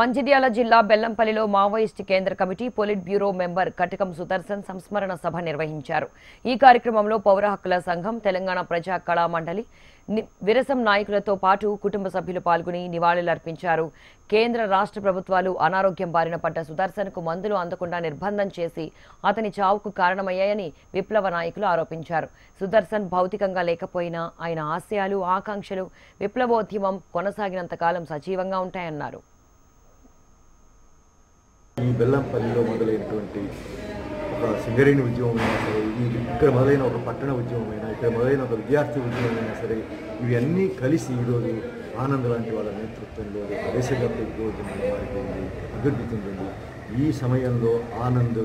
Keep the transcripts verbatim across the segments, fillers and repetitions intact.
మంచిర్యాల జిల్లా బెల్లంపల్లిలో మావోయిస్ట్ కేంద్ర కమిటీ politburo member Katakam Sudarshan సంస్మరణ సభ నిర్వహించారు. ఈ కార్యక్రమంలో పౌర హక్కుల సంఘం, తెలంగాణ ప్రజా కళా మండలి, విరసం నాయకులతో పాటు కుటుంబ సభ్యులు పాల్గొని నివాళులు అర్పించారు. కేంద్ర రాష్ట్ర ప్రభుత్వాలు అనారోగ్యం బారిన పడ్డ సుదర్శన్‌కు మందులు అందకుండా నిర్బంధం చేసి అతని చావుకు కారణమయ్యాయని విప్లవ నాయకులు ఆరోపించారు. సుదర్శన్ భౌతికంగా లేకపోయినా ఆయన ఆశయాలు, ఆకాంక్షలు విప్లవోద్యమం కొనసాగినంత కాలం సజీవంగా ఉంటాయన్నారు. ఈ బెల్లంపల్లిలో మొదలైనటువంటి ఒక సింగరేణి ఉద్యమమైనా సరే, ఈ ఇక్కడ మొదలైన ఒక పట్టణ ఉద్యమమైనా, ఇక్కడ మొదలైన ఒక విద్యార్థి ఉద్యమమైనా సరే, ఇవన్నీ కలిసి ఈరోజు ఆనంద్ లాంటి వాళ్ళ నేతృత్వంలో దేశంగా ఉద్యమంగా మారిపోయింది, అభివృద్ధి చెందింది. ఈ సమయంలో ఆనంద్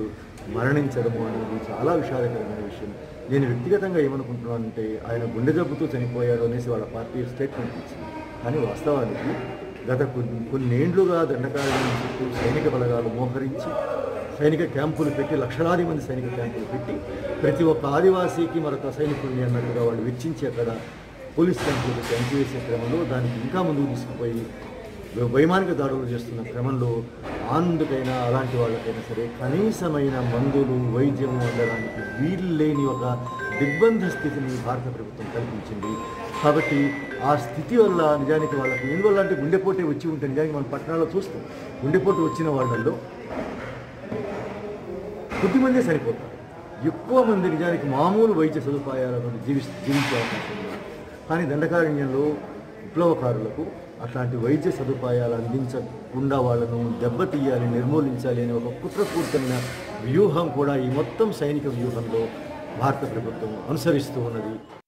మరణించడము అనేది చాలా విషాదకరమైన విషయం. నేను వ్యక్తిగతంగా ఏమనుకుంటున్నాను అంటే, ఆయన గుండె జబ్బుతో చనిపోయారు అనేసి వాళ్ళ పార్టీ స్టేట్మెంట్ ఇచ్చింది. కానీ వాస్తవానికి గత కొన్ని కొన్నేళ్లుగా దండకారణం చుట్టూ సైనిక బలగాలు మోహరించి సైనిక క్యాంపులు పెట్టి, లక్షలాది మంది సైనిక క్యాంపులు పెట్టి, ప్రతి ఒక్క ఆదివాసీకి మరొక సైనికుడిని అన్నట్టుగా వాళ్ళు వెచ్చించి అక్కడ పోలీస్ క్యాంపులు పెట్టి అణిచివేసే క్రమంలో, దానికి ఇంకా ముందుకు తీసుకుపోయి వైమానిక దాడులు చేస్తున్న క్రమంలో ఆనందుకైనా అలాంటి వాళ్ళకైనా సరే కనీసమైన మందులు, వైద్యం అందడానికి వీలు లేని ఒక దిగ్బంధ స్థితిని భారత ప్రభుత్వం కల్పించింది. కాబట్టి ఆ స్థితి వల్ల నిజానికి వాళ్ళకి ఎందువల్ల అంటే గుండెపోటే వచ్చి ఉంటే, నిజానికి మన పట్టణాల్లో చూస్తాం గుండెపోటు వచ్చిన వాళ్ళల్లో కొద్దిమందే సరిపోతారు, ఎక్కువ మంది నిజానికి మామూలు వైద్య సదుపాయాలను జీవి జీవించే అవకాశం ఉంది. కానీ దండకారణ్యంలో విప్లవకారులకు అట్లాంటి వైద్య సదుపాయాలు అందించకుండా వాళ్ళను దెబ్బతీయాలి, నిర్మూలించాలి అనే ఒక కుట్రపూరితమైన వ్యూహం కూడా ఈ మొత్తం సైనిక వ్యూహంలో భారత ప్రభుత్వం అనుసరిస్తూ ఉన్నది.